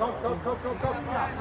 Komm, komm, komm, komm, komm.